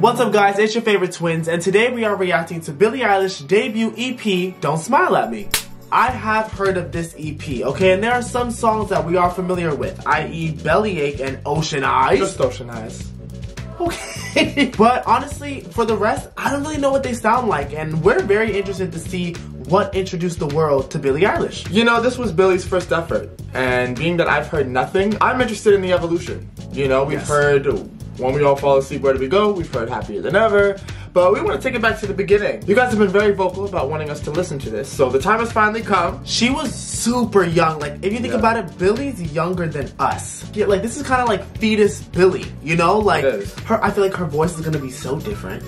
What's up guys, it's your favorite twins, and today we are reacting to Billie Eilish's debut EP, Don't Smile At Me. I have heard of this EP, okay, and there are some songs that we are familiar with, i.e. Bellyache and Ocean Eyes. Just Ocean Eyes. Okay. But honestly, for the rest, I don't really know what they sound like, and we're very interested to see what introduced the world to Billie Eilish. You know, this was Billie's first effort, and being that I've heard nothing, I'm interested in the evolution. You know, we've heard When We All Fall Asleep, Where Do We Go? We've heard Happier Than Ever, but we want to take it back to the beginning. You guys have been very vocal about wanting us to listen to this, so the time has finally come. She was super young. Like, if you think about it, Billie's younger than us. Yeah, like, this is kind of like fetus Billie, you know? Like, I feel like her voice is going to be so different.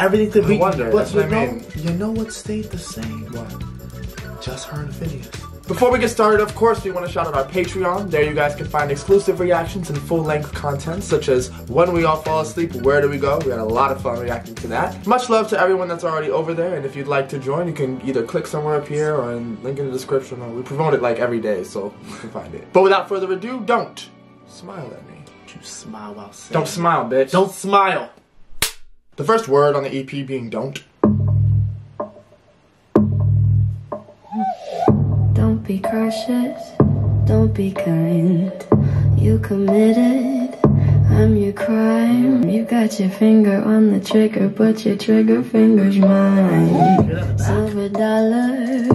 Everything could be... I wonder, that's what I mean. You know what stayed the same? What? Just her and Finneas. Before we get started, of course, we want to shout out our Patreon. There you guys can find exclusive reactions and full-length content, such as When We All Fall Asleep, Where Do We Go? We had a lot of fun reacting to that. Much love to everyone that's already over there, and if you'd like to join, you can either click somewhere up here or link in the description. Or we promote it like every day, so you can find it. But without further ado, don't smile at me. You smile while saying don't smile, bitch. Don't smile. The first word on the EP being don't. Don't be cautious, don't be kind. You committed, I'm your crime. You got your finger on the trigger, but your trigger finger's mine. Silver dollar,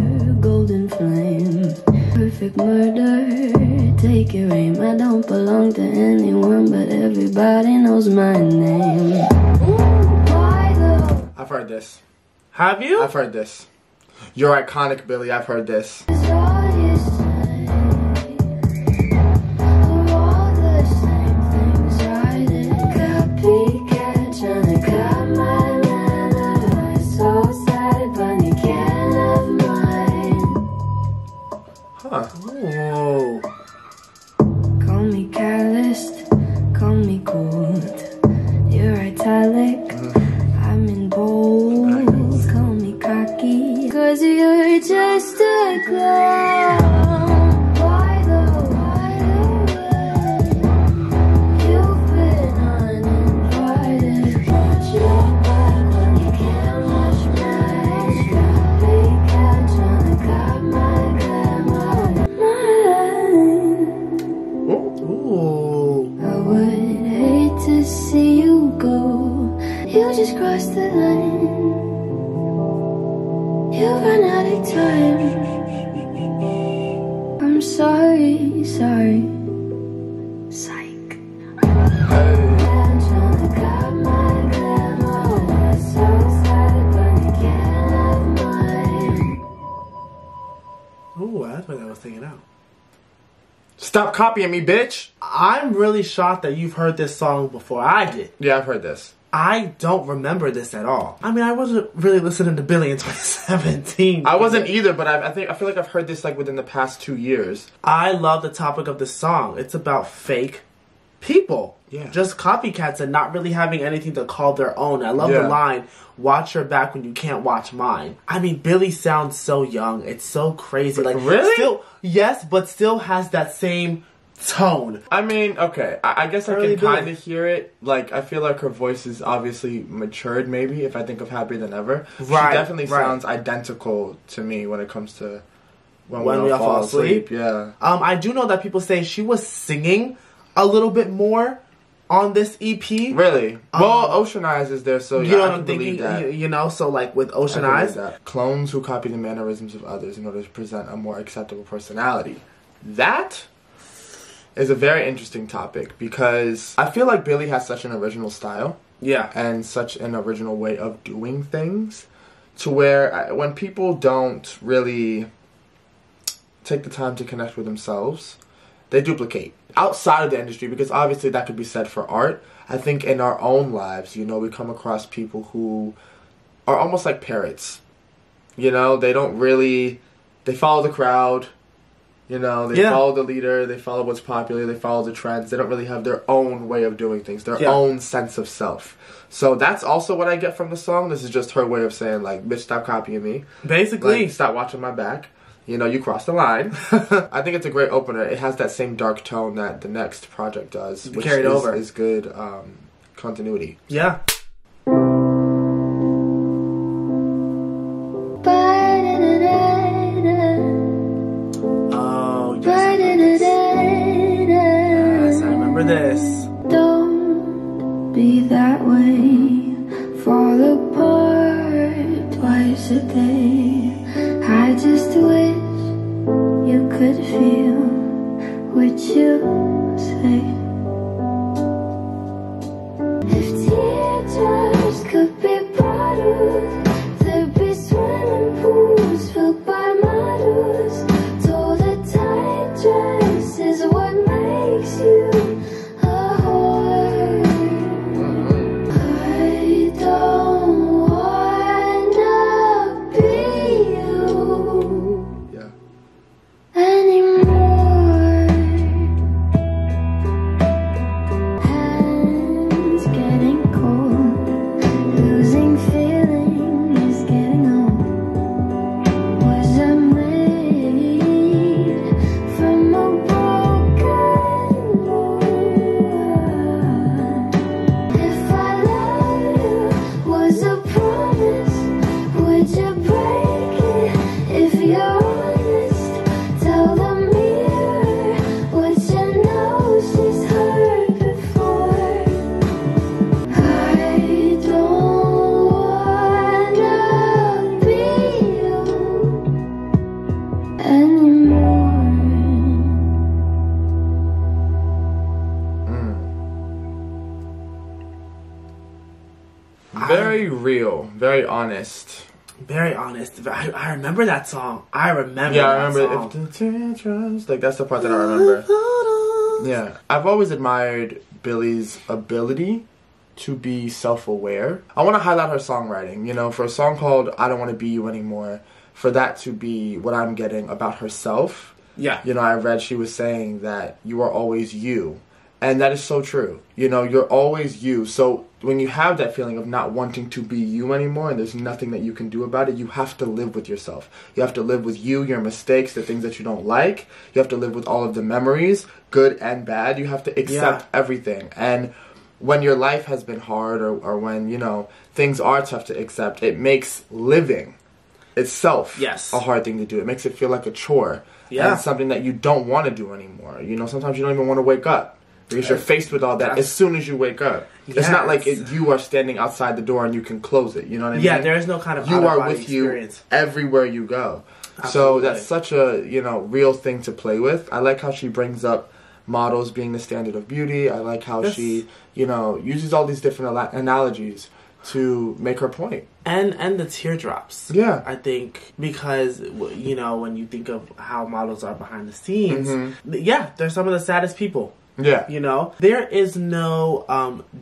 golden flame, perfect murder, take your aim. I don't belong to anyone, but everybody knows my name. I've heard this. Have you? I've heard this. You're iconic, Billie. I've heard this. Huh. Ooh. Call me callous, call me cold. You're italic, I'm in bold. Nice. Call me cocky, cause you're just a clown. Why the you've been uninvited. Watch your back when you can't watch mine. Got big cat trying to cut my. Just cross the line. You run out of time. I'm sorry, sorry. Psych. Ooh, that's what I was thinking out. Stop copying me, bitch. I'm really shocked that you've heard this song before I did. Yeah, I've heard this. I don't remember this at all. I mean, I wasn't really listening to Billie in 2017. I wasn't either, but I feel like I've heard this like within the past 2 years. I love the topic of this song. It's about fake people. Yeah. Just copycats and not really having anything to call their own. I love the line, watch your back when you can't watch mine. I mean, Billie sounds so young. It's so crazy. Like, really? Still, yes, but still has that same... tone. I mean, okay, I guess I can kind of hear it. Like, I feel like her voice is obviously matured, maybe, if I think of Happier Than Ever. Right, she definitely sounds identical to me when it comes to When We All Fall Asleep. Yeah. I do know that people say she was singing a little bit more on this EP. Really? Well, Ocean Eyes is there, so yeah, you know, I believe that. You know, so like with Ocean Eyes. That. Clones who copy the mannerisms of others in order to present a more acceptable personality. That... is a very interesting topic because I feel like Billie has such an original style. Yeah. And such an original way of doing things to where when people don't really take the time to connect with themselves, they duplicate. Outside of the industry, because obviously that could be said for art, I think in our own lives, you know, we come across people who are almost like parrots. You know, they don't really, they follow the crowd. You know, they follow the leader, they follow what's popular, they follow the trends. They don't really have their own way of doing things, their own sense of self. So that's also what I get from the song. This is just her way of saying, like, bitch, stop copying me. Basically. Like, stop watching my back. you know, you crossed the line. I think it's a great opener. It has that same dark tone that the next project does, which carried over. Is good continuity. Yeah. Oh, yes, I remember this. Yes, I remember this. Don't be that way. Fall apart twice a day. I just wait. You could feel what you say. If teardrops could be bottled, there'd be swimming pools filled by models. Told a tight dress is what makes you a whore. I don't wanna be you. Yeah. Anymore. Hands getting cold, losing feeling is getting old. Was I made from a broken world? If I love you was a promise, would you break it if you're honest? Tell the mirror what you know she's heard before. I don't wanna be you anymore. Very real, very honest. Very honest. I remember that song. I remember Yeah, I that remember song. If the teardrops, like, that's the part that I remember. Yeah. I've always admired Billie's ability to be self-aware. I want to highlight her songwriting, you know, for a song called I Don't Want to Be You Anymore, for that to be what I'm getting about herself. Yeah. You know, I read she was saying that you are always you. And that is so true. You know, you're always you. So when you have that feeling of not wanting to be you anymore and there's nothing that you can do about it, you have to live with yourself. You have to live with you, your mistakes, the things that you don't like. You have to live with all of the memories, good and bad. You have to accept everything. And when your life has been hard or when, you know, things are tough to accept, it makes living itself a hard thing to do. It makes it feel like a chore. Yeah. And something that you don't want to do anymore. You know, sometimes you don't even want to wake up. Because you're faced with all that as soon as you wake up. Yes. It's not like you are standing outside the door and you can close it. You know what I mean? Yeah, there is no kind of you are with experience. You everywhere you go. Absolutely. So that's such a, you know, real thing to play with. I like how she brings up models being the standard of beauty. I like how she, you know, uses all these different analogies to make her point. And the teardrops. Yeah. I think because, you know, when you think of how models are behind the scenes, yeah, they're some of the saddest people. Yeah. You know, there is no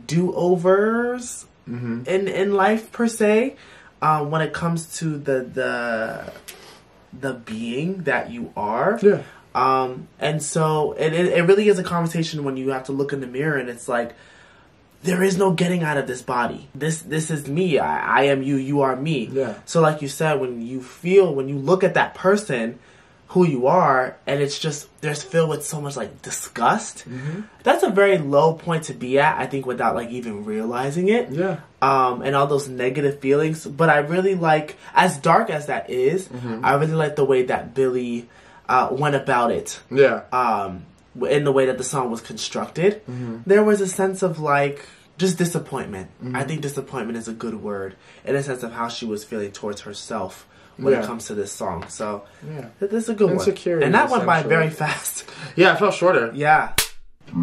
do-overs in life, per se, when it comes to the being that you are. Yeah. And so it really is a conversation when you have to look in the mirror and it's like, there is no getting out of this body. This is me. I am you. You are me. Yeah. So like you said, when you look at that person, who you are, and it's just, there's filled with so much, like, disgust. That's a very low point to be at, I think, without, like, even realizing it. Yeah. And all those negative feelings. But I really like, as dark as that is, I really like the way that Billie went about it. Yeah. In the way that the song was constructed. There was a sense of, like, just disappointment. I think disappointment is a good word, in a sense of how she was feeling towards herself when it comes to this song. So this is a good one. And that went by very fast. Yeah, it felt shorter. Yeah. 3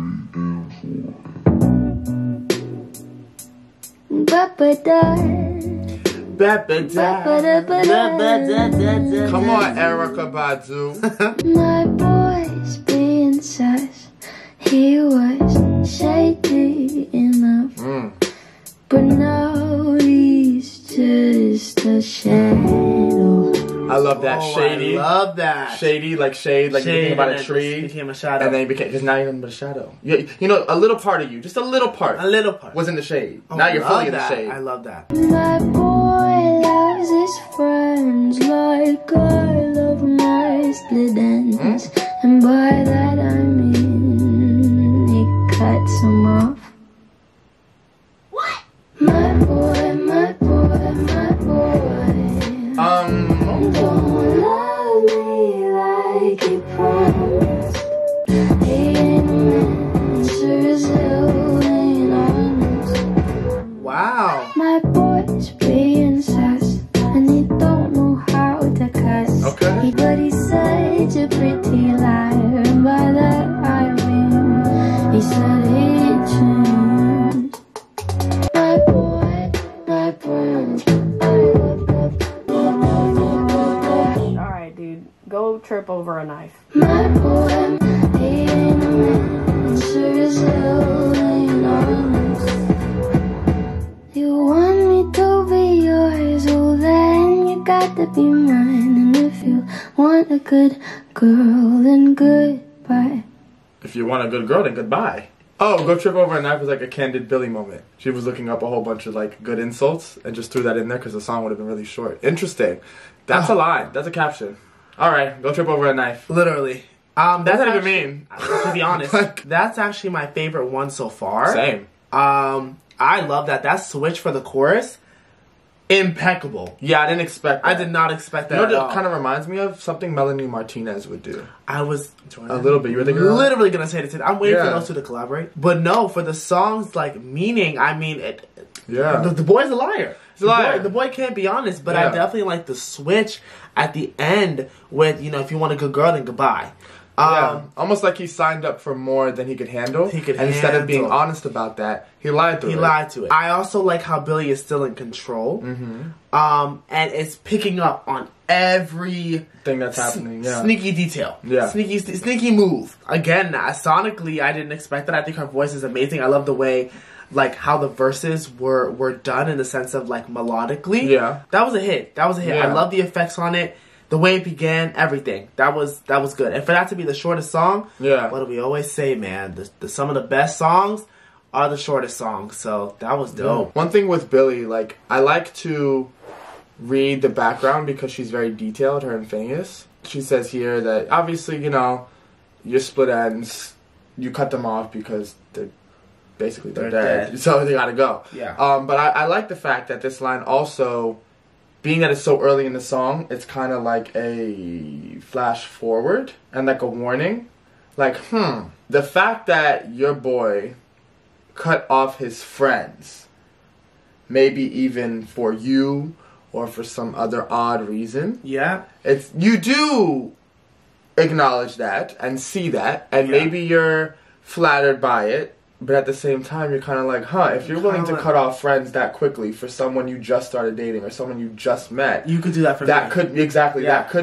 and 4. Come on, Erykah Badu. My boy's being sus. He was shady enough. But now he's just a shadow. I love that. Shady. I love that. Shady, like shade, like shade, you think about a tree. Became a shadow. And then he became, because now you're nothing but a shadow. You know, a little part of you, just a little part. A little part. Was in the shade. Oh, now you're fully in the shade. I love that. My boy loves his friends like I love my is the dance, and by that I mean it cuts them off. What? My boy, my boy, my boy. Don't love me like he promised. He answers ill honest. Wow. My boy's being sus, and he don't know how to cuss. Okay. But he's such a pretty liar, and by that I mean he said he changed. My boy, my boy. Alright, dude, go trip over a knife. My boy, he answers ill honest. You want me to be yours, well then you got to be mine. And if you want a good girl, then goodbye. If you want a good girl, then goodbye. Oh, go trip over a knife was like a Candid Billy moment. She was looking up a whole bunch of like good insults and just threw that in there because the song would have been really short. Interesting. That's a line. That's a caption. All right, go trip over a knife. Literally. That's not even mean. To be honest, like, that's actually my favorite one so far. Same. I love that. That switch for the chorus, impeccable. Yeah, I didn't expect that. I did not expect that. You know what it kind of reminds me of? Something Melanie Martinez would do. I was a little bit. You were the girl. Literally gonna say this. I'm waiting for those two to collaborate. But no, for the song's like meaning, I mean, the boy's a liar. He's a liar. The boy can't be honest. But I definitely like the switch at the end with, you know, if you want a good girl, then goodbye. Almost like he signed up for more than he could handle. Instead of being honest about that, he lied to it. He lied to it. I also like how Billie is still in control. And it's picking up on every thing that's happening. Sneaky detail. Yeah. Sneaky move. Again, sonically, I didn't expect that. I think her voice is amazing. I love the way, like, how the verses were done in the sense of, like, melodically. Yeah. That was a hit. That was a hit. Yeah. I love the effects on it. The way it began, everything. That was good. And for that to be the shortest song, what do we always say, man? Some of the best songs are the shortest songs. So that was dope. One thing with Billie, like, I like to read the background because she's very detailed, her and Finneas. She says here that, obviously, you know, your split ends, you cut them off because they're basically they're dead. So they gotta go. Yeah. But I like the fact that this line also, being that it's so early in the song, it's kind of like a flash forward and like a warning. Like, the fact that your boy cut off his friends, maybe even for you or for some other odd reason. Yeah. You do acknowledge that and see that, and maybe you're flattered by it. But at the same time, you're kind of like, if you're willing to cut off friends that quickly for someone you just started dating or someone you just met. You could do that for me. That could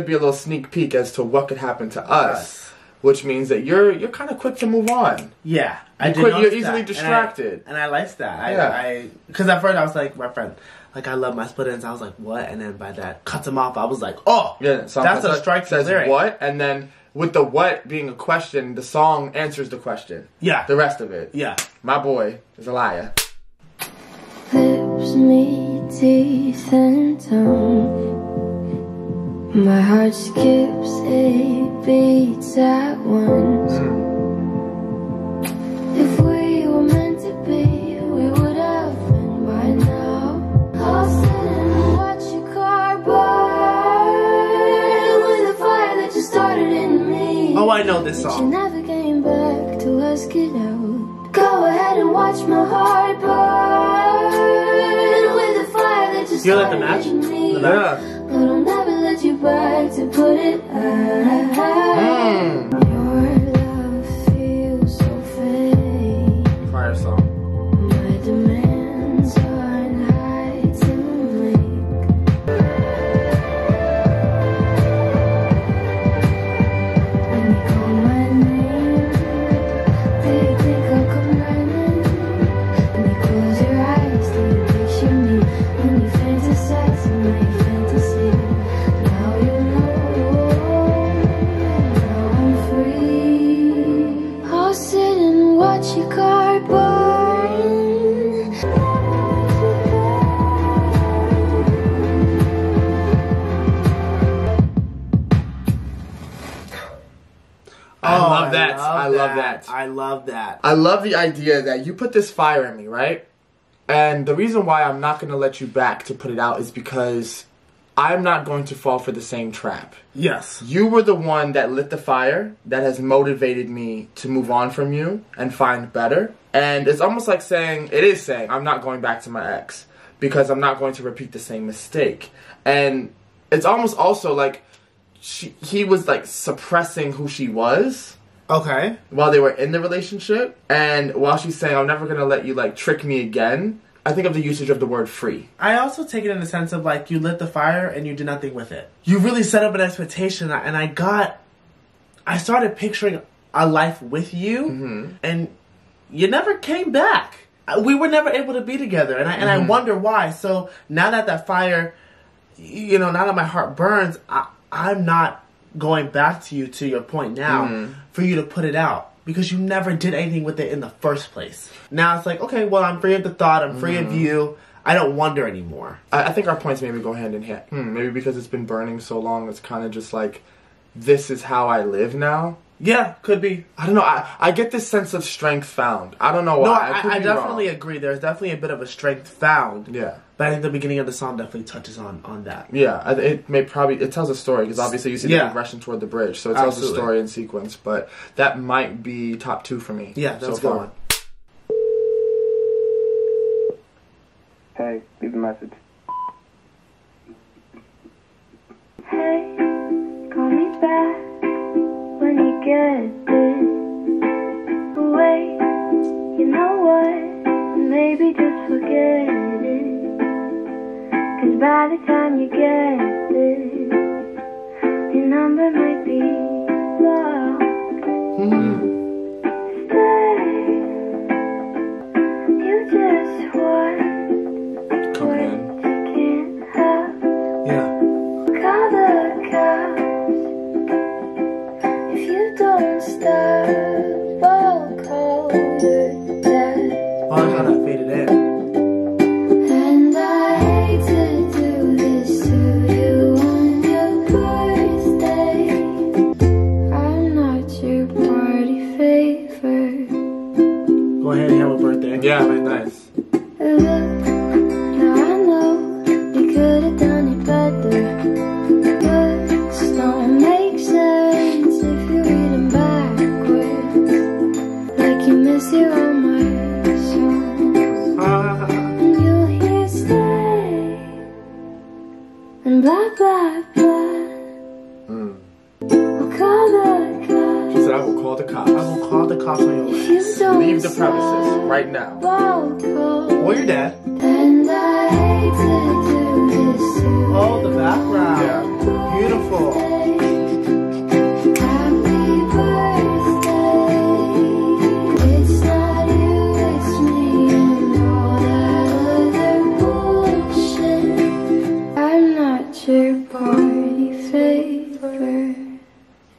be a little sneak peek as to what could happen to us. Which means that you're kind of quick to move on. Yeah. You're easily distracted. And I liked that. Yeah. Because at first I was like, my friend, like, I love my split ends. I was like, what? And then by that, cuts him off. I was like, oh, yeah, that's a strike for lyric. What? And then, with the what being a question, the song answers the question. Yeah. The rest of it. Yeah. My boy is a liar. Lips, me, teeth, and tongue. My heart skips 8 beats at once. If we were meant to be, we would have been by now. All said and watch your car burn with a fire that you started in. Oh, I know this song. She never came back to ask it out. Go ahead and watch my heart burn with the fire that just started in me. You like the match? Yeah. But I'll never let you back to put it out. Your love feels so fake. Fire song. My demands aren't high to make. Now you know, now I'm free. That's, I love that. I love the idea that you put this fire in me, right? And the reason why I'm not going to let you back to put it out is because I'm not going to fall for the same trap. Yes. You were the one that lit the fire that has motivated me to move on from you and find better. And it's almost like saying, it is saying, I'm not going back to my ex because I'm not going to repeat the same mistake. And it's almost also like he was like suppressing who she was. Okay. While they were in the relationship. And while she's saying, I'm never going to let you like trick me again. I think of the usage of the word free. I also take it in the sense of like, you lit the fire and you did nothing with it. You really set up an expectation, and I started picturing a life with you, mm-hmm. and you never came back. We were never able to be together, and I wonder why. So now that that fire, you know, now that my heart burns, I'm not going back to you, to your point now, for you to put it out. Because you never did anything with it in the first place. Now it's like, okay, well, I'm free of the thought. I'm free of you. I don't wonder anymore. I think our points maybe go hand in hand. Maybe because it's been burning so long, it's kind of just like, this is how I live now. Yeah, could be. I don't know. I get this sense of strength found. I don't know why. No, I definitely agree. There's definitely a bit of a strength found. Yeah. But I think the beginning of the song definitely touches on that. Yeah, it tells a story, because obviously you see the progression toward the bridge, so it tells a story in sequence. But that might be top two for me. Yeah, that's so far. Hey, leave a message. Hey, call me back when you get this. Wait, you know what? Maybe just forget it. Cause by the time you get this, your number might be blocked. Stay, you just want what you can't have. Yeah. Call the cops. If you don't stop, I'll call your dad. Oh, I gotta fade it in. Yeah, very nice. Look, now I know you could have done it better. Books don't make sense if you read them backwards. Like you miss your own words. And you'll hear stay and blah blah blah. I'll call the cops. She said, I will call the cops. I will call the cops on your ass. Leave the premises right now. Or your dad. And I hate to do this. Oh, the background. Yeah. Beautiful. Happy birthday. It's not you, it's me, and all that other bullshit. I'm not your party favor.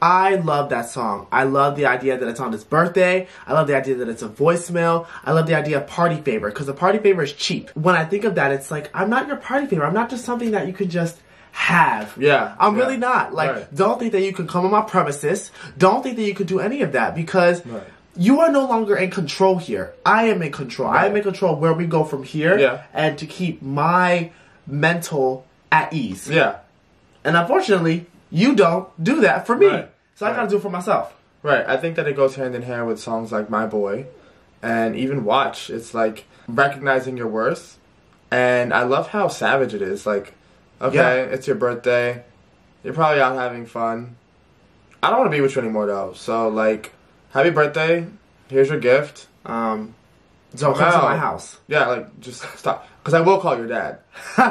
I love that song. I love the idea that it's on his birthday. I love the idea that it's a voicemail. I love the idea of party favor, because a party favor is cheap. When I think of that, it's like, I'm not your party favor. I'm not just something that you could just have. Yeah. I'm really not. Like, don't think that you can come on my premises. Don't think that you could do any of that, because you are no longer in control here. I am in control. I am in control of where we go from here and to keep my mental at ease. Yeah. And unfortunately, you don't do that for me. So I gotta do it for myself. Right. I think that it goes hand in hand with songs like My Boy and even Watch. It's like recognizing your worth. And I love how savage it is. Like, okay, it's your birthday. You're probably out having fun. I don't want to be with you anymore, though. So, like, happy birthday. Here's your gift. Don't come to my house. Yeah, like, just stop. Because I will call your dad.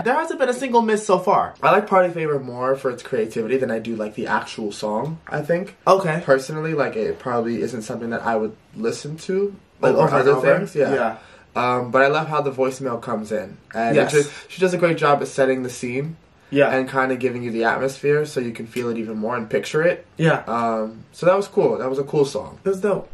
There hasn't been a single miss so far. I like Party Favor more for its creativity than I do, like, the actual song, I think. Okay. Personally, like, it probably isn't something that I would listen to. Like, or other things. Yeah. But I love how the voicemail comes in. And she does a great job at setting the scene. Yeah. And kind of giving you the atmosphere so you can feel it even more and picture it. Yeah. So that was cool. That was a cool song. It was dope.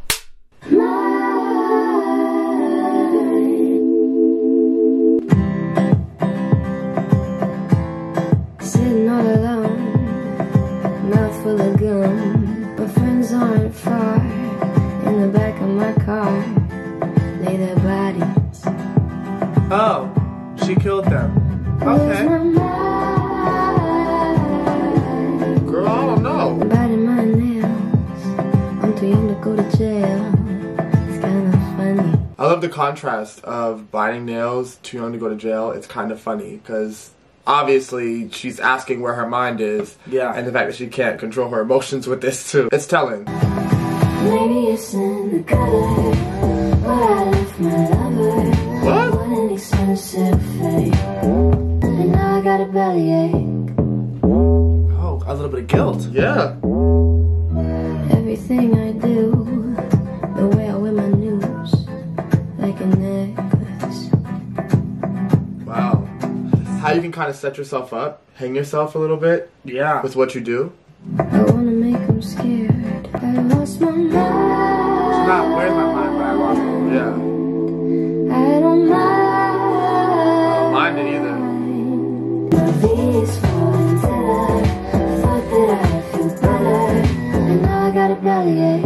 Not alone, mouthful of gum. My friends aren't far. Oh, she killed them. Okay. Girl, I don't know. Biting my nails. I'm too young to go to jail. It's kind of funny. I love the contrast of biting nails, too young to go to jail. It's kind of funny because obviously she's asking where her mind is. Yeah. And the fact that she can't control her emotions with this too. It's telling. Maybe it's in the color where I left my lover. What? What an expensive fate. And now I got a bellyache. Oh, a little bit of guilt. Yeah. Everything I do, the way I wear my news, like a necklace. Wow. How you can kind of set yourself up, hang yourself a little bit. Yeah. With what you do. I wanna make them scared. I lost my mind. It's not where's my mind, but I lost it. Yeah. I don't mind it either. Maybe it's in the color where I left my lover. I thought that I feel better, and now I got a bellyache.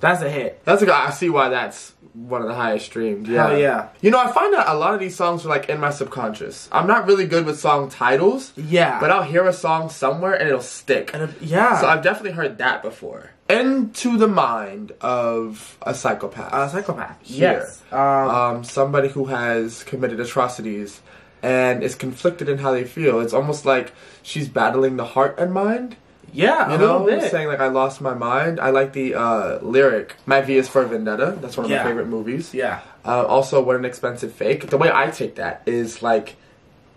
That's a hit. That's a guy. I see why that's one of the highest streamed. Yeah. Hell yeah. You know, I find that a lot of these songs are like in my subconscious. I'm not really good with song titles. Yeah. But I'll hear a song somewhere and it'll stick. And yeah. So I've definitely heard that before. Into the mind of a psychopath. A psychopath. Yes. Somebody who has committed atrocities and is conflicted in how they feel. It's almost like she's battling the heart and mind. Yeah, you know, saying like I lost my mind. I like the lyric, "My V is for Vendetta." That's one of my favorite movies. Yeah. Also, what an expensive fake. The way I take that is like,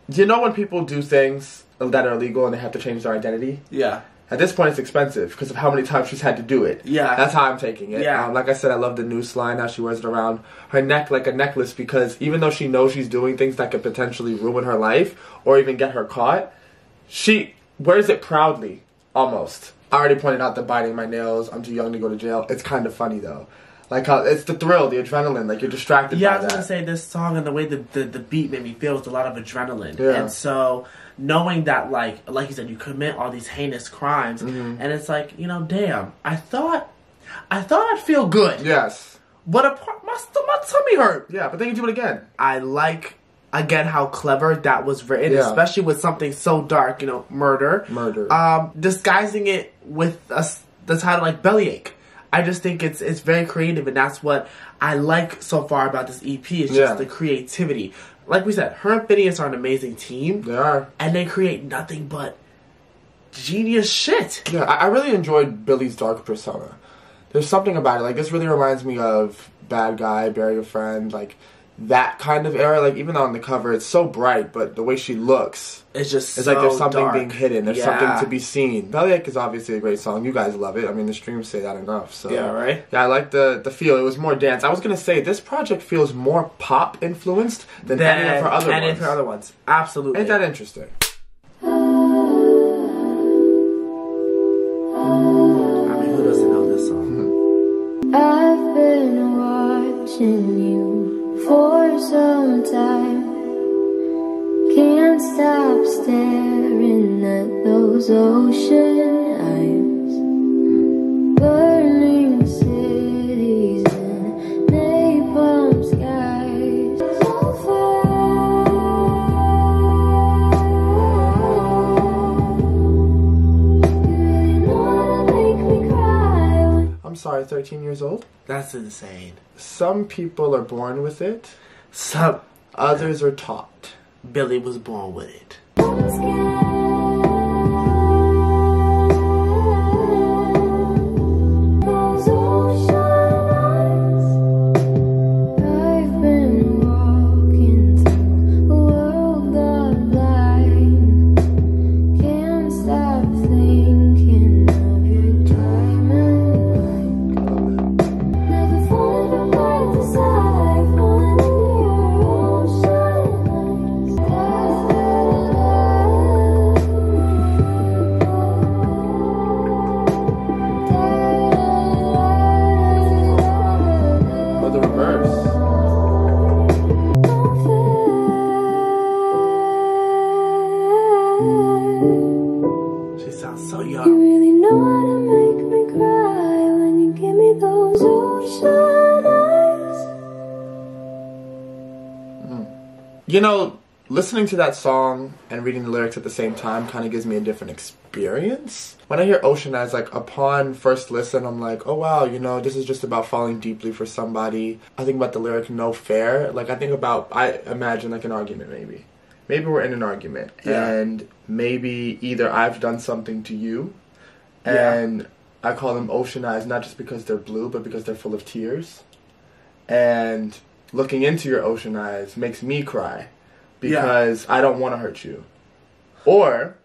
you know, when people do things that are illegal and they have to change their identity. Yeah. At this point, it's expensive because of how many times she's had to do it. Yeah. That's how I'm taking it. Yeah. Like I said, I love the noose line, how she wears it around her neck like a necklace, because even though she knows she's doing things that could potentially ruin her life or even get her caught, she wears it proudly. Almost. I already pointed out the biting my nails, I'm too young to go to jail. It's kind of funny though. Like how it's the thrill, the adrenaline, like you're distracted by that. Yeah, I was going to say this song and the way the beat made me feel with a lot of adrenaline. Yeah. And so knowing that like you said, you commit all these heinous crimes and it's like, you know, damn, I thought I'd feel good. Yes. But my tummy hurt. Yeah, but then you do it again. I like how clever that was written, especially with something so dark, you know, murder. Murder. Disguising it with the title like Bellyache. I just think it's very creative, and that's what I like so far about this EP, is just the creativity. Like we said, her and Finneas are an amazing team. They are. And they create nothing but genius shit. Yeah, I really enjoyed Billie's dark persona. There's something about it. Like, this really reminds me of Bad Guy, Bury a Friend, like that kind of era. Like, even on the cover, it's so bright, but the way she looks, it's just, it's so like there's something dark being hidden. There's something to be seen. Bellyache is obviously a great song. You guys love it. I mean, the streams say that enough. So yeah, right. Yeah, I like the feel. It was more dance. I was gonna say this project feels more pop influenced than any of her other ones. Absolutely. Ain't that interesting? I mean, who doesn't know this song? I've been watching you for some time, can't stop staring at those ocean eyes, burning cities and napalm skies. So far. I'm sorry, 13 years old? That's insane. Some people are born with it. Some others are taught. Billie was born with it. You know, listening to that song and reading the lyrics at the same time kind of gives me a different experience. When I hear Ocean Eyes, like, upon first listen, I'm like, oh wow, you know, this is just about falling deeply for somebody. I think about the lyric, no fair. Like, I think about, I imagine, like, an argument maybe. Maybe we're in an argument, yeah, and maybe either I've done something to you, and yeah, I call them ocean eyes, not just because they're blue, but because they're full of tears. And looking into your ocean eyes makes me cry because yeah, I don't want to hurt you. Or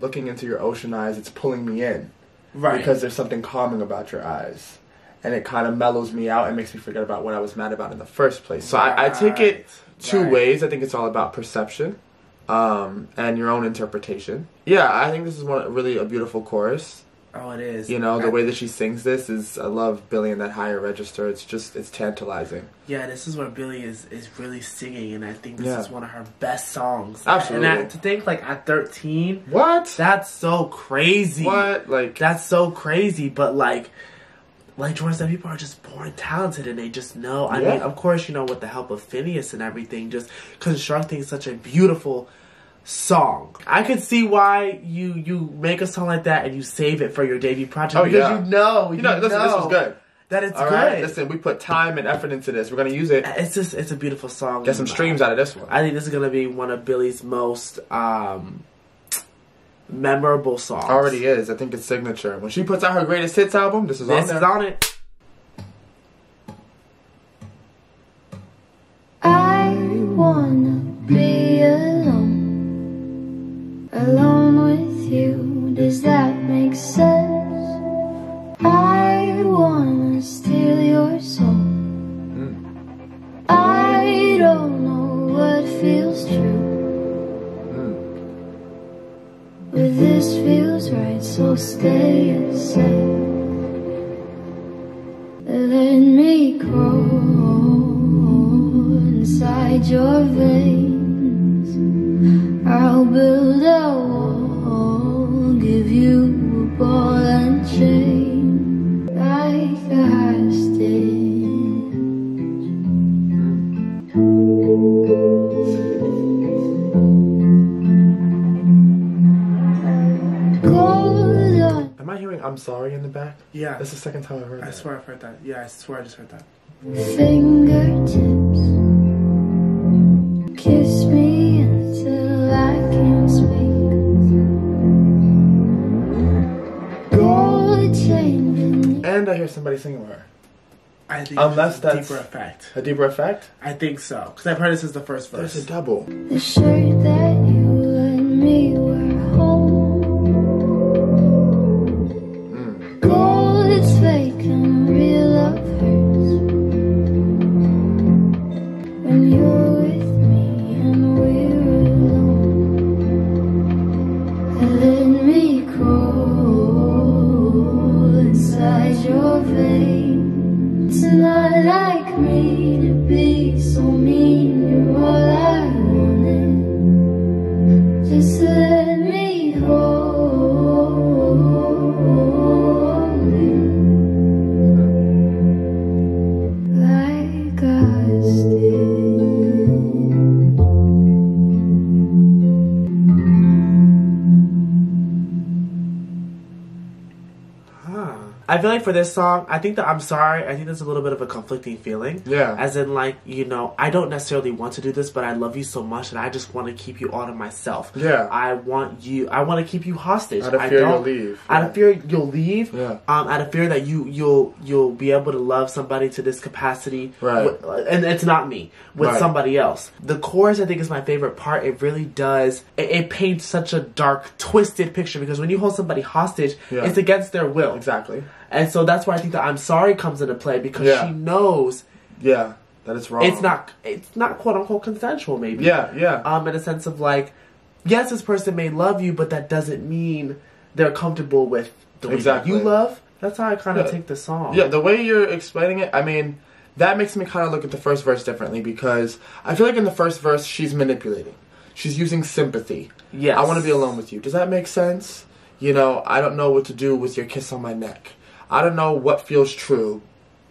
looking into your ocean eyes, it's pulling me in, right, because there's something calming about your eyes. And it kind of mellows me out and makes me forget about what I was mad about in the first place. So right, I take it two right ways. I think it's all about perception and your own interpretation. Yeah, I think this is one really a beautiful chorus. Oh, it is. You know, the way that she sings this is, I love Billie in that higher register. It's just, it's tantalizing. Yeah, this is where Billie is really singing, and I think this yeah is one of her best songs. Absolutely. And to think, like, at 13. What? That's so crazy. What? Like, that's so crazy, but, like Jordan said, people are just born talented and they just know. I yeah mean, of course, you know, with the help of Finneas and everything, just constructing such a beautiful song. I could see why you make a song like that and you save it for your debut project. Oh, because yeah, you know, listen, this is good. That it's all good. Right? Listen, we put time and effort into this. We're going to use it. It's just, it's a beautiful song. Get some streams out of this one. I think this is going to be one of Billie's most memorable songs. Already is. I think it's signature. When she puts out her greatest hits album, this is on it. This is on it. I wanna be alone, alone with you. Does that make sense? I wanna steal your soul. I don't know what feels true. But this feels right, so stay inside. Let me grow inside your veins. I'll build a wall, give you a ball and chain, like a hostage. Am I hearing I'm sorry in the back? Yeah. That's the second time I've heard that. I swear I've heard that. Yeah, I swear I just heard that. Fingertips, kiss me until I can't speak. Gold chain. And I hear somebody singing with her. I think unless that's a deeper effect. A deeper effect? I think so. Because I've heard this is the first verse. There's a double. The shirt that you let me wear home. I feel like for this song, I think that I'm sorry, I think there's a little bit of a conflicting feeling. Yeah. As in, like, you know, I don't necessarily want to do this, but I love you so much and I just want to keep you all to myself. Yeah. I want to keep you hostage. Out of fear you'll leave. Yeah. Out of fear you'll leave. Yeah. Out of fear that you'll be able to love somebody to this capacity. Right. And it's not me. With right somebody else. The chorus, I think, is my favorite part. It really does. It paints such a dark, twisted picture because when you hold somebody hostage, yeah, it's against their will. Exactly. And so that's where I think that I'm sorry comes into play because yeah she knows, yeah, that it's wrong. It's not quote unquote consensual, maybe. Yeah, yeah. In a sense of like, yes, this person may love you, but that doesn't mean they're comfortable with the way exactly that you love. That's how I kind of yeah take the song. Yeah, the way you're explaining it, I mean, that makes me kind of look at the first verse differently because I feel like in the first verse she's manipulating. She's using sympathy. Yes. I want to be alone with you. Does that make sense? You know, I don't know what to do with your kiss on my neck. I don't know what feels true,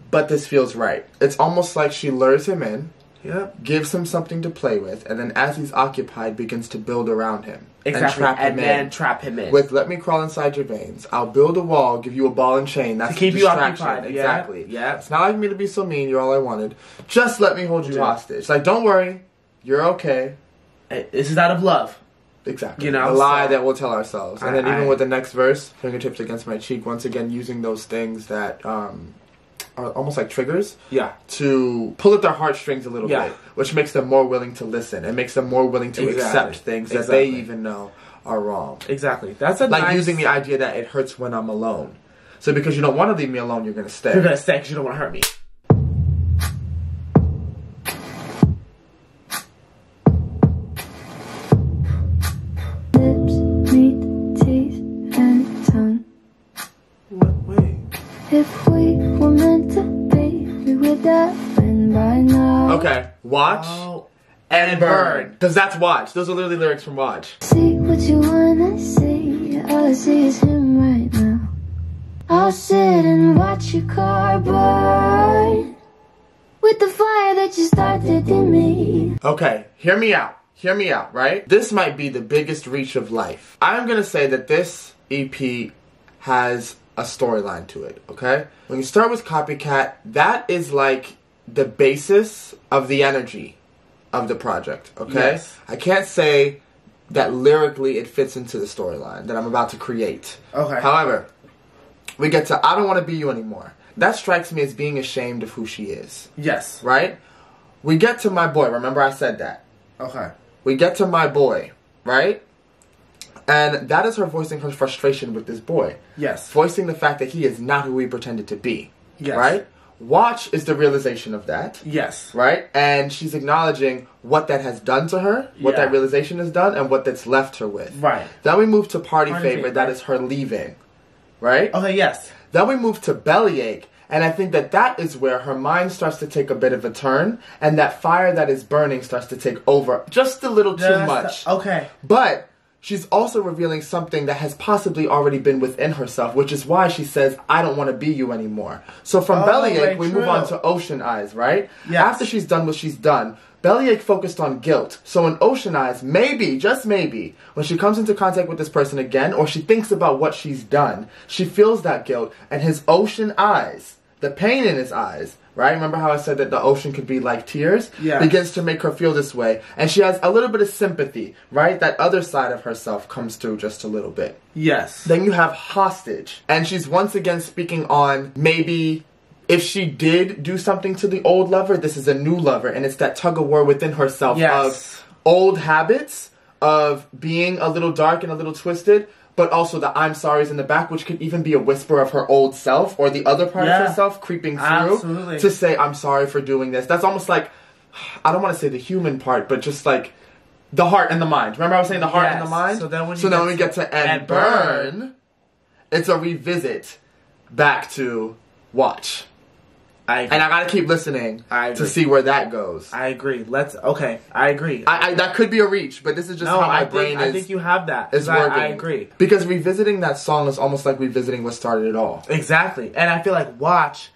but this feels right. It's almost like she lures him in, Yep. Gives him something to play with, and then as he's occupied, begins to build around him. Exactly. And trap him in. With "Let me crawl inside your veins. I'll build a wall, give you a ball and chain." That's to keep you occupied. Exactly. Yeah. It's not like me to be so mean. You're all I wanted. Just let me hold you hostage. Like, don't worry. You're okay. This is out of love. Exactly. You know, a lie that we'll tell ourselves. And then even with the next verse, "Fingertips against my cheek," once again using those things that are almost like triggers, to pull at their heartstrings a little bit, which makes them more willing to listen. It makes them more willing to accept things that they even know are wrong. Exactly. That's a like nice... using the idea that it hurts when I'm alone. So because you don't want to leave me alone, you're going to stay. You're going to stay because you don't want to hurt me. Okay, watch and burn. Because that's Watch. Those are literally lyrics from Watch. See what you wanna see. All I see is him right now. I'll sit and watch your car burn with the fire that you started in me. Okay, hear me out. Hear me out, right? This might be the biggest reach of life. I'm gonna say that this EP has a storyline to it, okay? When you start with Copycat, that is like the basis of the energy of the project, okay? Yes. I can't say that lyrically it fits into the storyline that I'm about to create. Okay. However, we get to "I Don't Want to Be You Anymore." That strikes me as being ashamed of who she is. Yes. Right? We get to "My Boy." Remember I said that. Okay. We get to "My Boy," right? And that is her voicing her frustration with this boy. Yes. Voicing the fact that he is not who he pretended to be. Yes. Right? Watch is the realization of that. Yes. Right? And she's acknowledging what that has done to her, what that realization has done, and what that's left her with. Right. Then we move to Party Favor, that is her leaving. Right? Okay, yes. Then we move to Bellyache, and I think that that is where her mind starts to take a bit of a turn, and that fire that is burning starts to take over just a little too much. Okay. But she's also revealing something that has possibly already been within herself, which is why she says, "I don't want to be you anymore." So from Bellyache, we move on to Ocean Eyes, right? Yes. After she's done what she's done, Bellyache focused on guilt. So in Ocean Eyes, maybe, just maybe, when she comes into contact with this person again, or she thinks about what she's done, she feels that guilt, and his ocean eyes, the pain in his eyes, right? Remember how I said that the ocean could be like tears? Yeah. Begins to make her feel this way. And she has a little bit of sympathy, right? That other side of herself comes through just a little bit. Yes. Then you have Hostage. And she's once again speaking on maybe if she did do something to the old lover, this is a new lover. And it's that tug of war within herself of old habits, of being a little dark and a little twisted, but also the "I'm sorry's" in the back, which could even be a whisper of her old self or the other part of herself creeping through to say, "I'm sorry for doing this." That's almost like, I don't want to say the human part, but just like the heart and the mind. Remember I was saying the heart and the mind? So then when, we get to &burn, it's a revisit back to Watch. And I gotta keep listening to see where that goes. I agree. That could be a reach, but this is just how my brain is. I think you have that. Is working. I agree. Because revisiting that song is almost like revisiting what started it all. Exactly. And I feel like Watch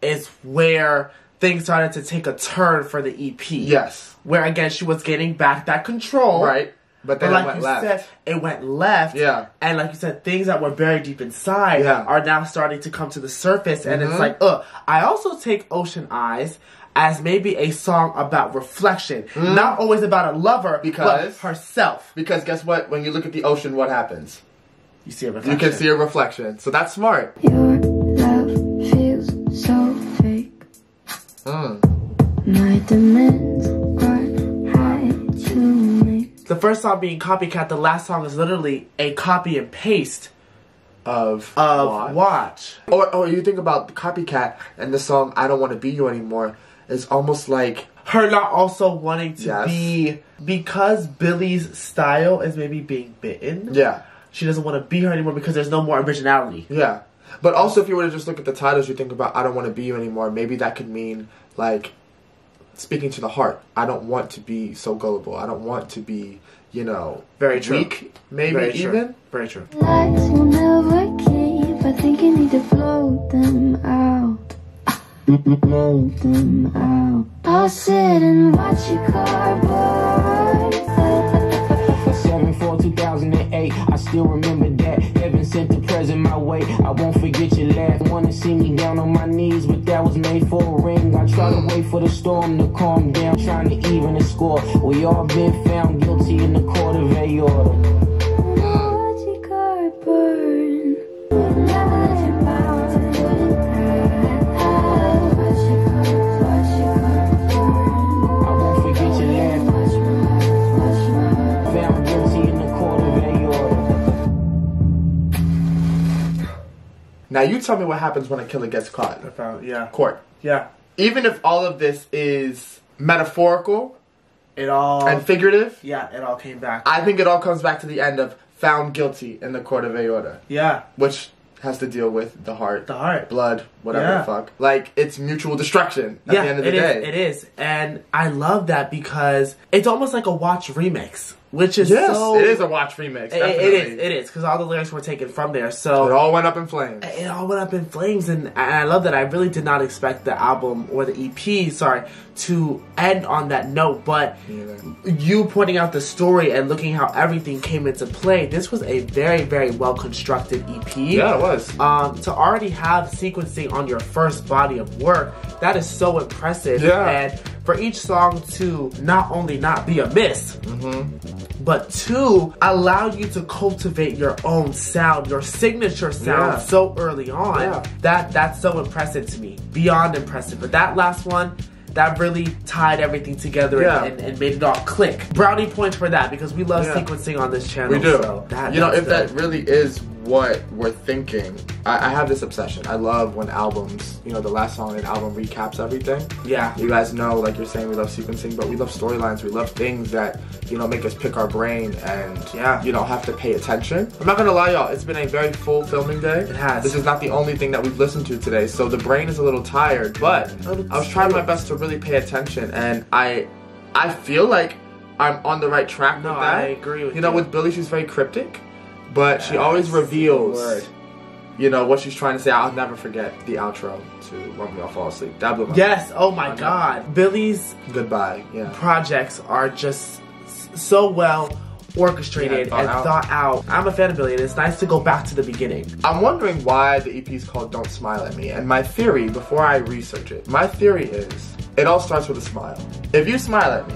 is where things started to take a turn for the EP. Yes. Where again she was getting back that control. Right. But then like it went left. It went left. Yeah. And like you said, things that were buried deep inside are now starting to come to the surface. And it's like, I also take Ocean Eyes as maybe a song about reflection. Not always about a lover, but herself. Because guess what? When you look at the ocean, what happens? You see a reflection. You can see a reflection. So that's smart. Your love feels so fake. My demands are high too. The first song being Copycat, the last song is literally a copy and paste of Watch. Or you think about Copycat and the song "I Don't Want to Be You Anymore" is almost like her not also wanting to be, because Billie's style is maybe being bitten. Yeah. She doesn't want to be her anymore because there's no more originality. Yeah. But also if you were to just look at the titles, you think about "I Don't Want to Be You Anymore," maybe that could mean like speaking to the heart. I don't want to be so gullible. I don't want to be, you know, weak, maybe even. Very true. Lights will never keep. I think you need to blow them out. Broken out. I'll sit and watch your car burn. 7/4/2008, I still remember that. Heaven sent the present my way. I won't forget your laugh. Wanna see me down on my knees, but that was made for a ring. I try to wait for the storm to calm down, trying to even the score. We all been found guilty in the court of aorta. Now you tell me what happens when a killer gets caught. Yeah. Court. Yeah. Even if all of this is metaphorical, it all and figurative. Yeah, it all came back. I think it all comes back to the end of found guilty in the court of aorta. Yeah. Which has to deal with the heart. The heart. Blood. Whatever the fuck. Like, it's mutual destruction at the end of the day. It is. And I love that because it's almost like a Watch remix. Which is so... It is a Watch remix, definitely. It is, because all the lyrics were taken from there, so... It all went up in flames. It all went up in flames, and I love that. I really did not expect the album, or the EP, sorry, to end on that note, but you pointing out the story and looking how everything came into play, this was a very, very well-constructed EP. Yeah, it was. To already have sequencing on your first body of work, that is so impressive, and... For each song to not only not be a miss, but to allow you to cultivate your own sound, your signature sound so early on, that's so impressive to me. Beyond impressive. But that last one, that really tied everything together and made it all click. Brownie points for that because we love sequencing on this channel. We do. So that, you know, if that really is what we're thinking. I have this obsession. I love when albums, you know, the last song in an album recaps everything. Yeah. You guys know, like you're saying, we love sequencing, but we love storylines. We love things that, you know, make us pick our brain and, you know, have to pay attention. I'm not gonna lie, y'all, it's been a very full filming day. It has. This is not the only thing that we've listened to today, so the brain is a little tired, but I was trying my best to really pay attention, and I feel like I'm on the right track with that. I agree with you. You know, with Billie, she's very cryptic. But she always reveals, you know, what she's trying to say. I'll never forget the outro to When We All Fall Asleep. That blew my mind. Oh my God. Billie's goodbye. Projects are just so well orchestrated and thought out. I'm a fan of Billie, and it's nice to go back to the beginning. I'm wondering why the EP is called Don't Smile At Me. And my theory, before I research it, my theory is it all starts with a smile. If you smile at me,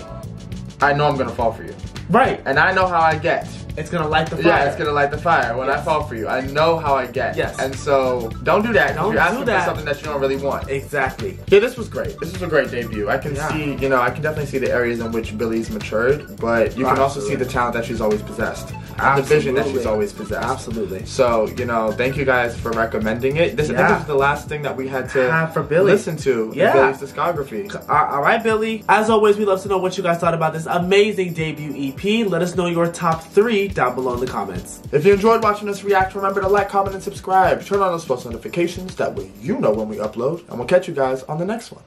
I know I'm gonna fall for you. Right. And I know how I get. It's gonna light the fire. Yeah, it's gonna light the fire. When I fall for you, I know how I get. Yes. And so, don't do that. Don't do that. You're asking for something that you don't really want. Exactly. Yeah, this was great. This was a great debut. I can see, you know, I can definitely see the areas in which Billie's matured, but you can also see the talent that she's always possessed. And the vision that she's always possessed. Absolutely. So, you know, thank you guys for recommending it. This, I think, this is the last thing that we had to for Billie. Listen to in Billie's discography. All right, Billie. As always, we love to know what you guys thought about this amazing debut EP. Let us know your top 3 down below in the comments. If you enjoyed watching us react, remember to like, comment, and subscribe. Turn on those post notifications. That way you know when we upload. And we'll catch you guys on the next one.